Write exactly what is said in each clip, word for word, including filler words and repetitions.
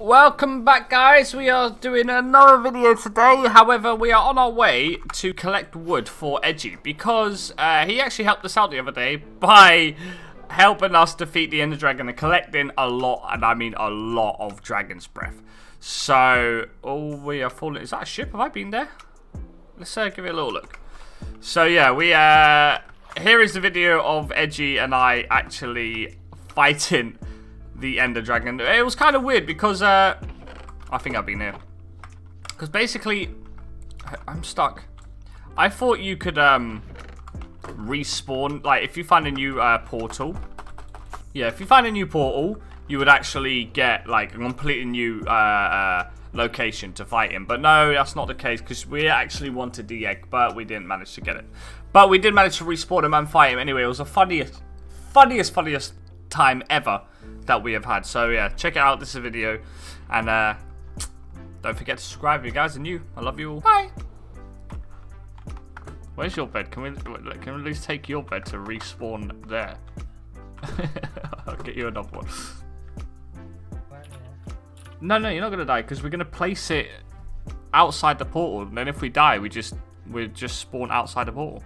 Welcome back, guys. We are doing another video today. However, we are on our way to collect wood for Edgy because uh, he actually helped us out the other day by helping us defeat the Ender Dragon and collecting a lot, and I mean a lot, of Dragon's Breath. So, oh, we are falling. Is that a ship? Have I been there? Let's uh, give it a little look. So yeah, we uh, here is the video of Edgy and I actually fighting the Ender Dragon. It was kind of weird because uh, I think I've been here. Because basically, I I'm stuck. I thought you could um, respawn. Like if you find a new uh, portal, yeah, if you find a new portal, you would actually get like a completely new uh, uh, location to fight in. But no, that's not the case because we actually wanted the egg, but we didn't manage to get it. But we did manage to respawn him and fight him anyway. It was the funniest, funniest, funniest time ever that we have had. So yeah, check it out. This is a video, and uh don't forget to subscribe if you guys are new. I love you all. Bye. Where's your bed? Can we can we at least take your bed to respawn there? I'll get you another one. No, no, you're not gonna die because we're gonna place it outside the portal. And then if we die, we just we just spawn outside the portal.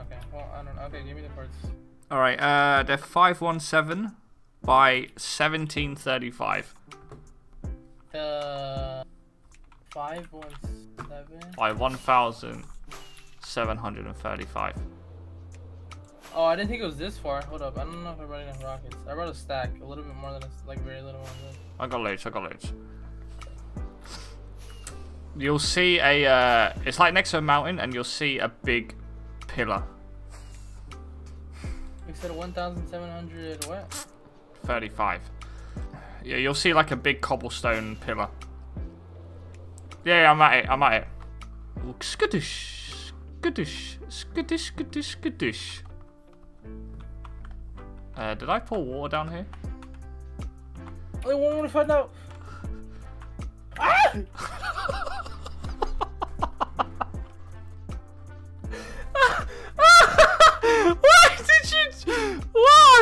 Okay. Well, I don't know. Okay, give me the parts. All right. Uh, they're five one seven. By seventeen thirty-five. Uh, five one seven. By one thousand seven hundred and thirty-five. Oh, I didn't think it was this far. Hold up, I don't know if I'm running out of rockets. I brought a stack, a little bit more than a, like very little. I got loads. I got loads. You'll see a. Uh, it's like next to a mountain, and you'll see a big pillar. You said one thousand seven hundred what? thirty-five. Yeah, you'll see like a big cobblestone pillar. Yeah, I'm at it. I'm at it. Skittish, skittish, skittish, skittish, skittish. Uh, did I pour water down here? I want to find out. Ah! Why did you? Why?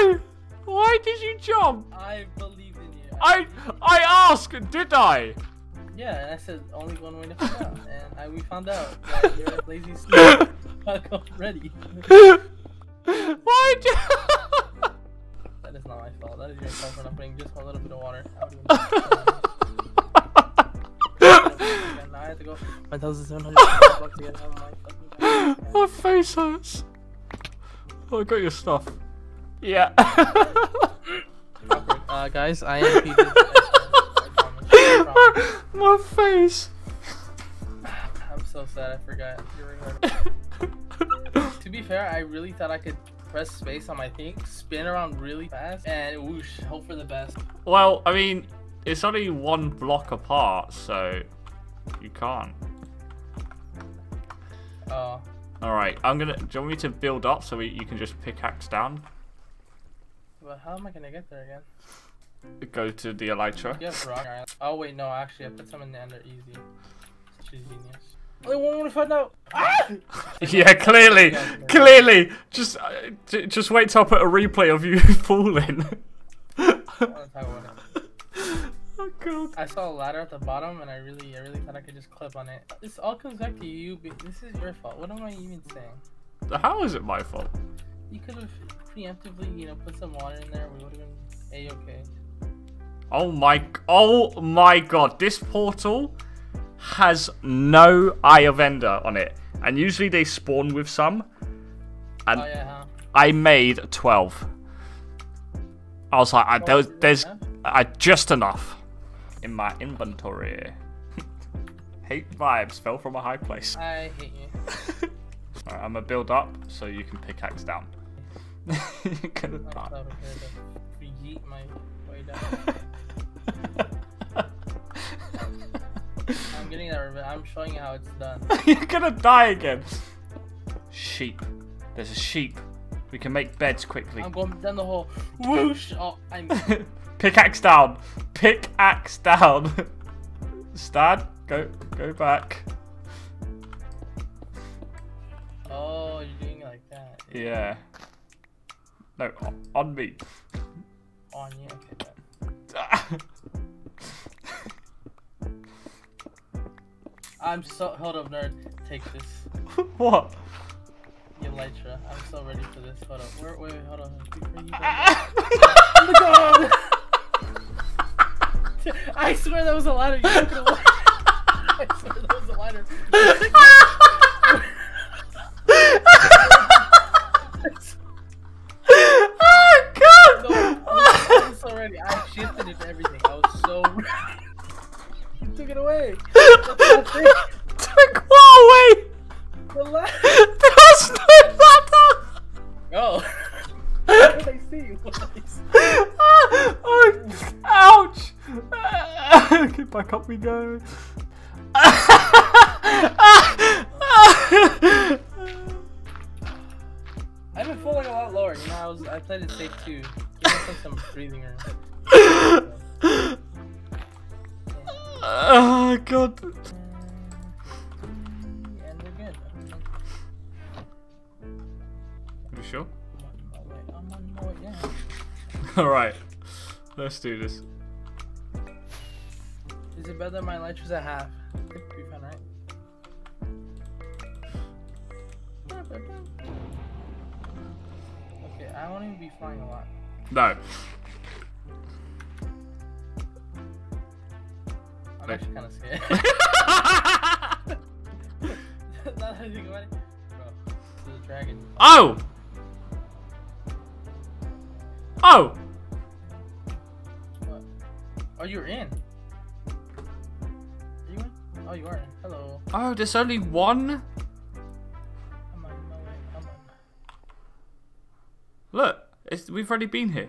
Why did you jump? I believed in you. I I, I asked, did I? Yeah, and I said only one way to find out, and I, we found out that you're a lazy snake. Fuck already. Why? That is not my fault. That is your fault for not putting just one little bit of water. Now I have to go one thousand seven hundred bucks to get out of my fucking. My face hurts. Oh, I got your stuff. Yeah. uh, guys, I am Peter. my, my face. I'm so sad. I forgot. You're to be fair, I really thought I could press space on my thing, spin around really fast, and whoosh, hope for the best. Well, I mean, it's only one block apart, so you can't. Oh. All right. I'm gonna. Do you want me to build up so we, you can just pickaxe down? But how am I gonna get there again? Go to the Elytra. Yeah, rock. Oh wait, no, actually I put some in the Ender easy. She's genius. I want to find out. Ah! Yeah, clearly, clearly. Just, uh, just wait till I put a replay of you falling. Oh god. I saw a ladder at the bottom, and I really, I really thought I could just clip on it. This all comes back to you. But this is your fault. What am I even saying? How is it my fault? You could have preemptively, you know, put some water in there. We would have been a-okay. Oh my, oh my god. This portal has no Eye of Ender on it. And usually they spawn with some. And oh, yeah, huh? I made twelve. I was like, I, there's, there's I, just enough in my inventory. Hate vibes fell from a high place. I hate you. All right, I'm gonna build up so you can pickaxe down. You're gonna die. Yeet my way down. I'm getting that revenge. I'm showing you how it's done. You're gonna die again. Sheep. There's a sheep. We can make beds quickly. I'm going down the hole. Whoosh! Oh, I'm. Pickaxe down. Pickaxe down. Stan, go, go back. Oh, you're doing it like that. Yeah. No, on me. On you, okay then. I'm so hold up, nerd. Take this. What? Elytra. I'm so ready for this. Hold up. Wait, wait, hold on. Before you go. I swear that was a ladder. You took it away. I swear that was a ladder. Oh god! No, I was so ready. I shifted into everything. I was so ready. You took it away. Took what away? The ladder. That's not that. Oh. What did I see? What did I see? Oh, ouch! Okay, back up we go. I've been falling a lot lower. You know, I was I played it safe too. Give me some breathing room. Oh god. And we're good. Are you sure? I'm on my way down. All right. Let's do this. Is it better my light was at half? You're fine, right? Okay, I won't even be flying a lot. No. I'm actually kind of scared. Not that I think about it. Bro, there's a dragon. Oh! Oh! Oh, you're in. Are you in? Oh, you are in. Hello. Oh, there's only one? I'm on my way. I'm on. Look, it's, we've already been here.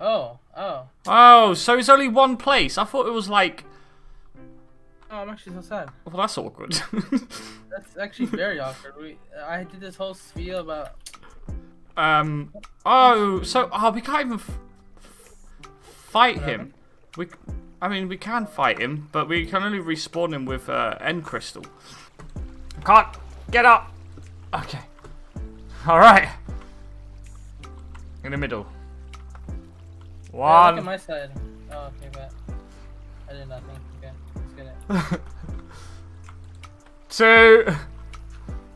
Oh, oh. Oh, so it's only one place. I thought it was like... Oh, I'm actually so sad. Well, that's awkward. That's actually very awkward. We, I did this whole spiel about... Um, oh, so, oh, we can't even... F Fight him. We, I mean, we can fight him, but we can only respawn him with uh, end crystal. Can't get up. Okay. All right. In the middle. One. Hey, look at my side. Oh, okay, but I did nothing. Okay, let's get it. Two.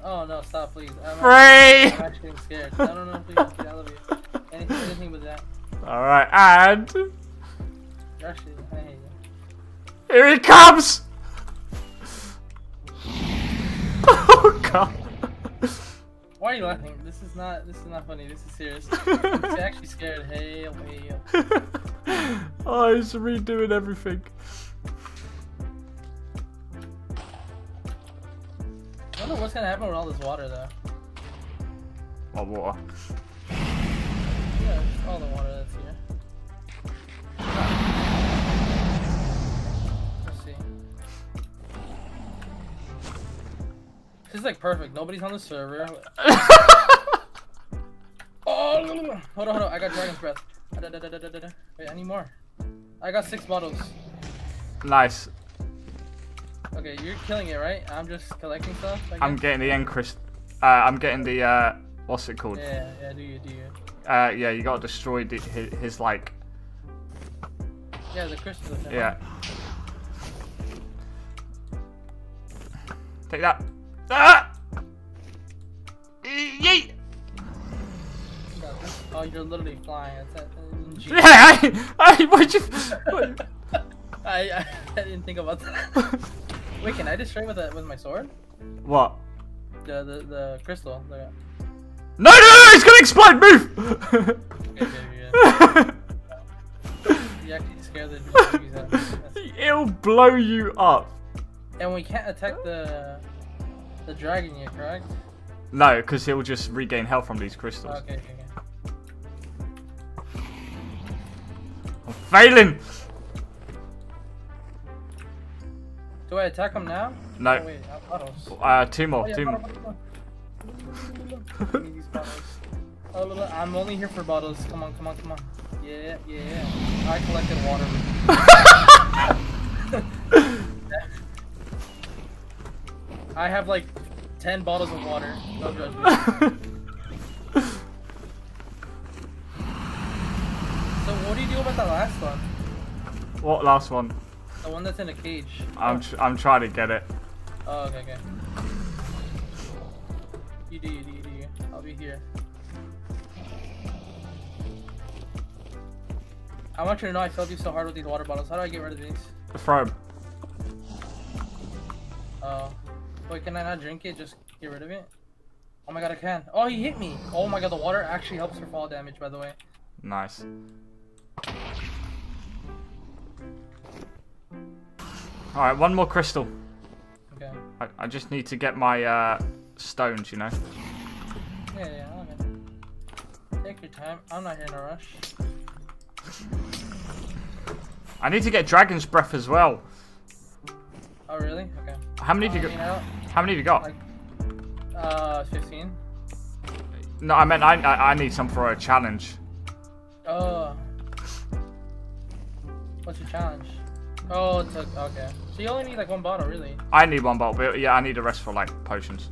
Oh no! Stop, please. I'm Three. Actually, I'm actually scared. I don't know if we can get out of here. Anything, anything with that. All right, and. Here he comes! Oh god! Why are you laughing? This is not. This is not funny. This is serious. I'm actually scared. Hey, hey. Oh, he's redoing everything. I wonder what's gonna happen with all this water, though. Oh, water. Yeah, all the water that's here. This is like perfect. Nobody's on the server. Oh, hold on, hold on. I got dragon's breath. Wait, I need more. I got six bottles. Nice. Okay, you're killing it, right? I'm just collecting stuff. I'm getting the end crystal. Uh, I'm getting the uh, what's it called? Yeah, yeah. Do you? Do you? Uh, yeah. You gotta destroy the, his, his like. Yeah, the crystal. Yeah. Take that. Ah! Yeet! Oh, you're literally flying. That, yeah, I, I, what you? What? I, I, I didn't think about that. Wait, can I destroy with that with my sword? What? The, the, the crystal. The... No, no, no! It's gonna explode! Move! Okay, okay, yeah. You actually scared the bejesus out of me. It'll blow you up. And we can't attack the. The dragon, you correct? No, because he'll just regain health from these crystals. Okay, okay, okay. I'm failing! Do I attack him now? No. Oh, wait, I have uh, two more, oh, yeah, two bottle, more. Bottle. I need these bottles. Oh, look, look, I'm only here for bottles. Come on, come on, come on. Yeah, yeah, yeah. I collected water. I have like ten bottles of water. No judgment. So what do you do about the last one? What last one? The one that's in a cage. I'm tr I'm trying to get it. Oh, okay, okay. You do, you do, you do. I'll be here. I want you to know I failed you so hard with these water bottles. How do I get rid of these? Throw them. Oh. Wait, can I not drink it? Just get rid of it? Oh my god, I can. Oh, he hit me! Oh my god, the water actually helps for fall damage, by the way. Nice. Alright, one more crystal. Okay. I, I just need to get my uh, stones, you know? Yeah, yeah, okay. Take your time. I'm not here in a rush. I need to get dragon's breath as well. Oh really? Okay. How many have you got? How many have you got? Like, uh, fifteen. No, I meant I, I I need some for a challenge. Oh. What's your challenge? Oh, it's a, okay. So you only need like one bottle, really? I need one bottle, but yeah, I need the rest for like potions.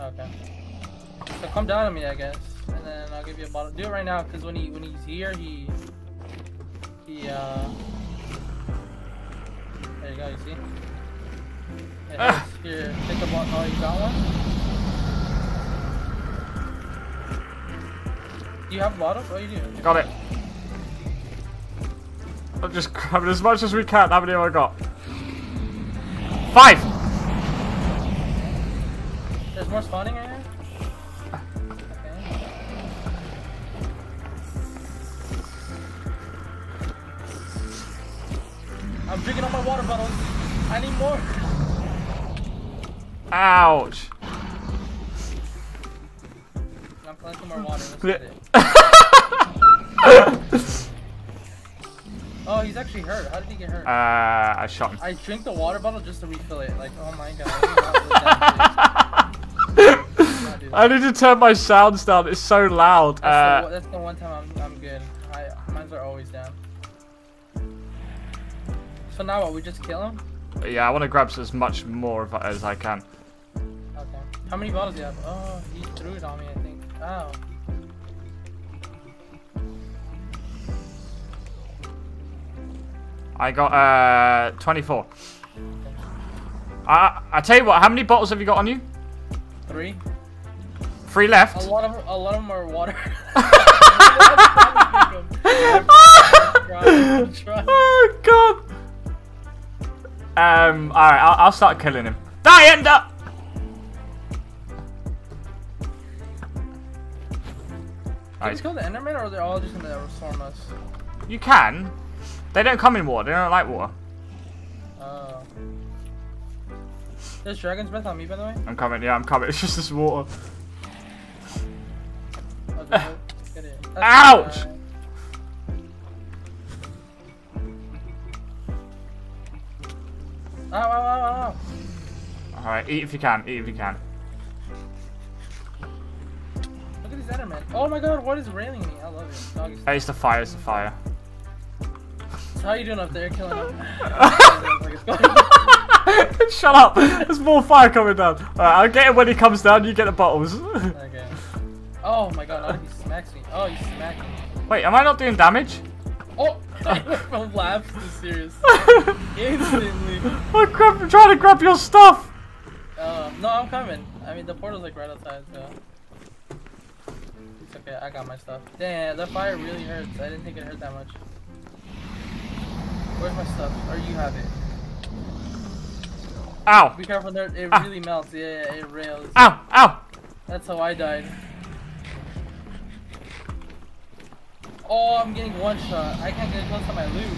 Okay. So come down on me, I guess, and then I'll give you a bottle. Do it right now, cause when he when he's here, he he uh. There you go. You see? It uh. Here, take the bottle. Oh, you got one. Do you have bottles? Oh, you do. Got it. I'm just grabbing as much as we can. How many have I got? Five. There's more spawning right here. I'm drinking all my water bottles. I need more. Ouch. I'm collecting more water. Let's get it. Oh, he's actually hurt. How did he get hurt? Uh, I shot him. I drink the water bottle just to refill it. Like, oh my god. I, do I need to turn my sounds down. It's so loud. That's, uh, the, that's the one time I'm, I'm good. I, mines are always down. So now what, we just kill him? Yeah, I want to grab as much more of it as I can. Okay. How many bottles do you have? Oh, he threw it on me, I think. Wow. I got, uh, twenty-four. I, I tell you what, how many bottles have you got on you? Three. Three left? A lot of, a lot of them are water. Oh, God. Um, alright, I'll, I'll start killing him. Die, Ender! Can we kill the Enderman, or are they all just gonna storm us? You can. They don't come in water, they don't like water. Oh. There's dragon's breath on me, by the way? I'm coming, yeah, I'm coming. It's just this water. Oh, uh, get it. Ouch! Ow, ow, ow, ow. Alright, eat if you can, eat if you can. Look at this Enderman. Oh my god, what is railing me? I love it. Dog is hey, it's the fire, it's the fire. So how are you doing up there? Killing up. Shut up! There's more fire coming down. Alright, I'll get it when he comes down, you get the bottles. Okay. Oh my god, oh, he smacks me. Oh, he smacked me. Wait, am I not doing damage? Oh! I went from laughs to serious. Instantly. Oh crap, I'm trying to grab your stuff! Uh, no, I'm coming. I mean, the portal's like right outside, so... It's okay, I got my stuff. Damn, that fire really hurts. I didn't think it hurt that much. Where's my stuff? Or you have it. Ow! Be careful there, it ow. Really melts. Yeah, yeah, it rails. Ow! Ow! That's how I died. Oh, I'm getting one shot. I can't get close to my loot.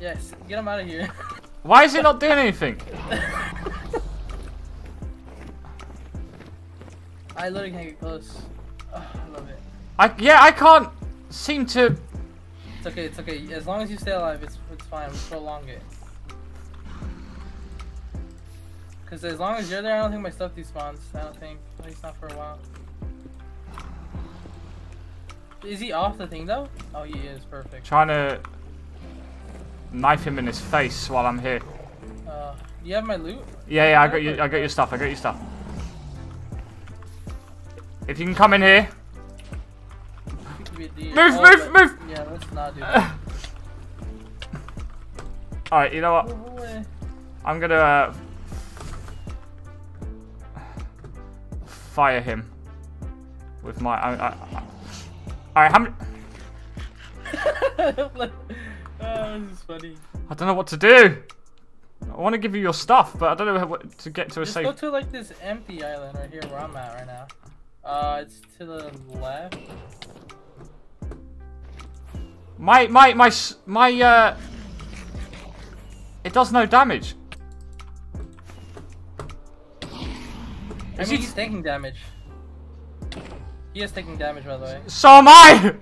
Yes, get him out of here. Why is he not doing anything? I literally can't get close. Oh, I love it. I yeah, I can't seem to. It's okay. It's okay. As long as you stay alive, it's it's fine. We prolong it. Cause as long as you're there, I don't think my stuff despawns. I don't think. At least not for a while. Is he off the thing though? Oh, he is. Perfect. Trying to knife him in his face while I'm here. Uh, you have my loot? Yeah, yeah. I got you. I got your stuff. I got your stuff. If you can come in here. Move, oh, move, move. Yeah, let's not do that. Alright, you know what? I'm gonna uh, fire him with my. Alright, how many. Oh, this is funny. I don't know what to do. I want to give you your stuff, but I don't know what to get to a Just safe. Just go to like this empty island right here where I'm at right now. Uh, it's to the left. My my my my uh. It does no damage. I Is mean, he... he's taking damage. He is taking damage, by the way. So am I.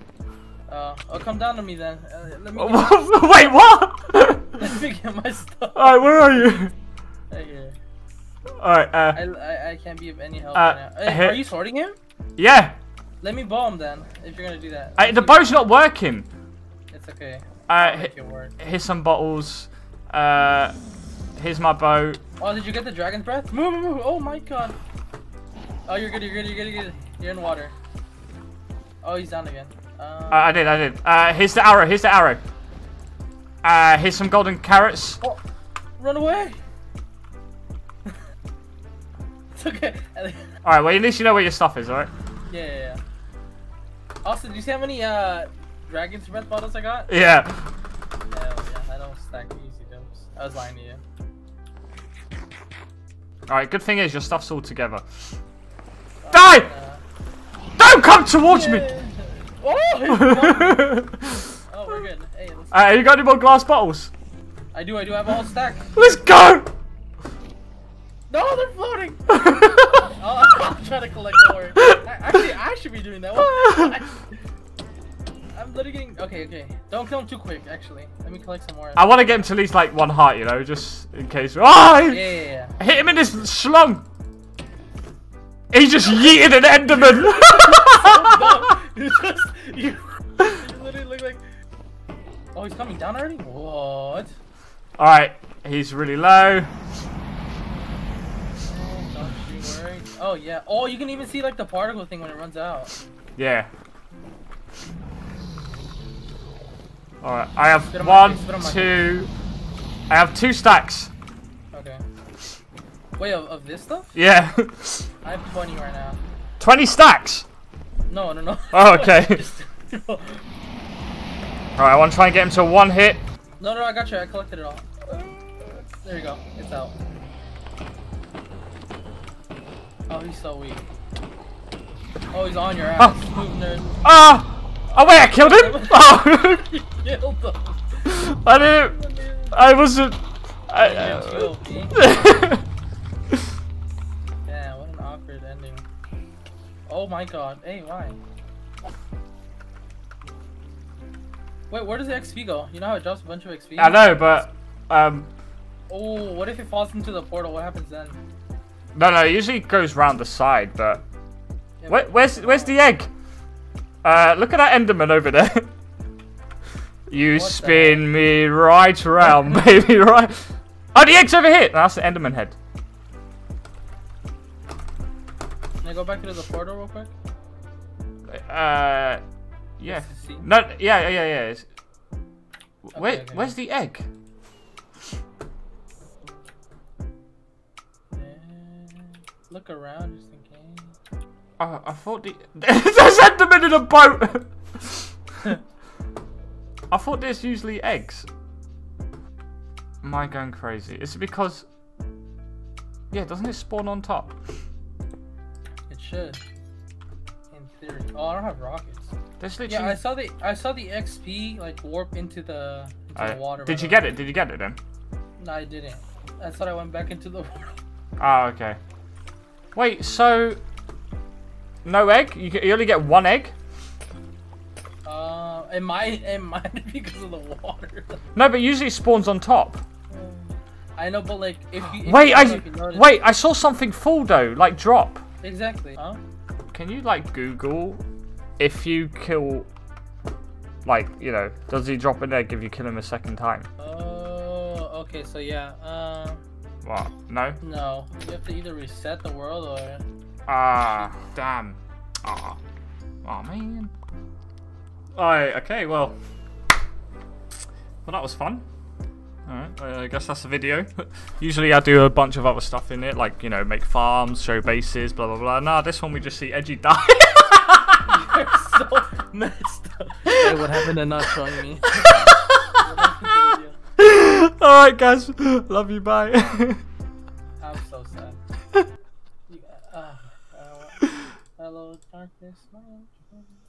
Uh, oh, come down to me then. Uh, let me get... Wait, what? Let me get my stuff. Alright, where are you? Right here. Alright, uh... I, I, I can't be of any help uh, right now. Hey, are you sorting him? Yeah. Let me bow him then, if you're gonna do that. Uh, the bow's not working. It's okay. Uh, hit, it work. Here's some bottles. Uh, here's my bow. Oh, did you get the dragon's breath? Move, move, move. Oh my god. Oh, you're good, you're good, you're good, you're good. You're in water. Oh, he's down again. Uh, I did, I did. Uh, here's the arrow, here's the arrow. Uh, here's some golden carrots. Oh, run away! It's okay. Alright, well at least you know where your stuff is, alright? Yeah, yeah, yeah. Also, do you see how many, uh, dragon's breath bottles I got? Yeah. No, yeah, I don't stack easy dumps. I was lying to you. Alright, good thing is your stuff's all together. Oh, die! No. Don't come towards yeah. me! Oh, oh, we're good. Hey, let's go. Uh, you got any more glass bottles? I do, I do. I have a whole stack. Let's go! No, they're floating! I'll, I'll try to collect more. Actually, I should be doing that one. I, I'm literally getting... Okay, okay. Don't kill him too quick, actually. Let me collect some more. I want to get him to at least, like, one heart, you know, just in case... Oh! Yeah, yeah, yeah. Hit him in this schlong! He just yeeted an Enderman! So you just, you, you literally look like... Oh, he's coming down already? What? Alright, he's really low. Oh, gosh, you worried. Oh, yeah. Oh, you can even see, like, the particle thing when it runs out. Yeah. Alright, I have one, two... I have two stacks. Okay. Wait, of, of this stuff? Yeah. I have twenty right now. twenty stacks? No, no, no. Oh, okay. Alright, I want to try and get him to one hit. No, no, I got you. I collected it all. There you go. It's out. Oh, he's so weak. Oh, he's on your ass. Oh, ah! Oh, wait, I killed him? Oh! You killed him. I didn't... I wasn't... I... Uh... Yeah, what an awkward ending. Oh my god, hey, why? Wait, where does the X P go? You know how it drops a bunch of X P? I know, but... um. Oh, what if it falls into the portal? What happens then? No, no, it usually goes round the side, but... Yeah, Where, but where's where's the egg? Uh, look at that Enderman over there. You what spin me right around, baby, right... Oh, the egg's over here! No, that's the Enderman head. Can I go back into the portal real quick? Uh, yeah. No, yeah, yeah, yeah. It's... Okay, Wait, okay, where's yeah. the egg? Uh, look around just in case. Oh, I thought the there's Enderman in a boat. I thought there's usually eggs. Am I going crazy? Is it because? Yeah, doesn't it spawn on top? Should. In theory. Oh, I don't have rockets. Literally... Yeah, I saw the I saw the X P like warp into the, into uh, the water. Did you get it? Did you get it then? No, I didn't. I thought I went back into the water. Oh, okay. Wait, so no egg? You, you only get one egg? Uh, it might it might be because of the water. No, but usually it spawns on top. Um, I know, but like if you if wait, you I know, if you notice... wait, I saw something fall though, like drop. Exactly. Huh? Can you like Google if you kill, like you know, does he drop an egg if you kill him a second time? Oh, okay. So yeah. Uh, what? No. No. You have to either reset the world or. Ah, damn. Ah. Oh. Oh man. Alright. Okay. Well. Well, that was fun. Alright, I guess that's the video. Usually I do a bunch of other stuff in it, like, you know, make farms, show bases, blah blah blah. Nah, this one we just see Edgy die. You're so messed up. Hey, what happened to not showing me? Alright guys, love you, bye. I'm so sad. You, uh, uh, hello, darkness, my